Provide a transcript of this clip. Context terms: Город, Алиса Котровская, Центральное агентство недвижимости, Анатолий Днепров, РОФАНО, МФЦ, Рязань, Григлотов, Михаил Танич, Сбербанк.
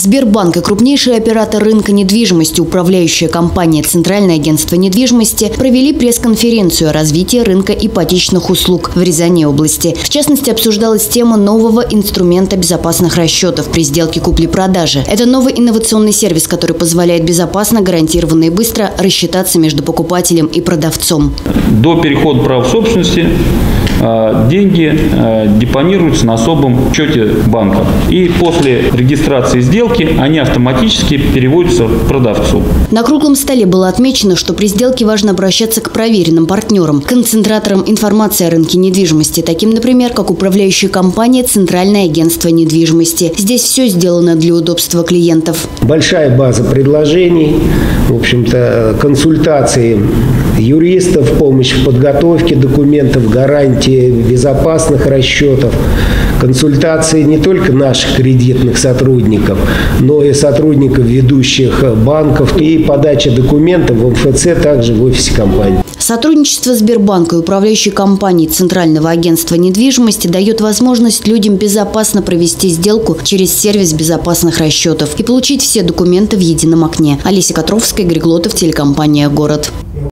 Сбербанк и крупнейший оператор рынка недвижимости, управляющая компания Центральное агентство недвижимости, провели пресс-конференцию о развитии рынка ипотечных услуг в Рязани области. В частности, обсуждалась тема нового инструмента безопасных расчетов при сделке купли-продажи. Это новый инновационный сервис, который позволяет безопасно, гарантированно и быстро рассчитаться между покупателем и продавцом. До перехода прав собственности деньги депонируются на особом счете банка. И после регистрации сделки они автоматически переводятся к продавцу. На круглом столе было отмечено, что при сделке важно обращаться к проверенным партнерам, концентраторам информации о рынке недвижимости, таким, например, как управляющая компания Центральное агентство недвижимости. Здесь все сделано для удобства клиентов. Большая база предложений, в общем-то, консультации юристов, помощь в подготовке документов, гарантии безопасных расчетов, консультации не только наших кредитных сотрудников, но и сотрудников ведущих банков и подача документов в МФЦ, также в офисе компании. Сотрудничество Сбербанка и управляющей компании Центрального агентства недвижимости дает возможность людям безопасно провести сделку через сервис безопасных расчетов и получить все документы в едином окне. Алиса Котровская, Григлотов, телекомпания «Город».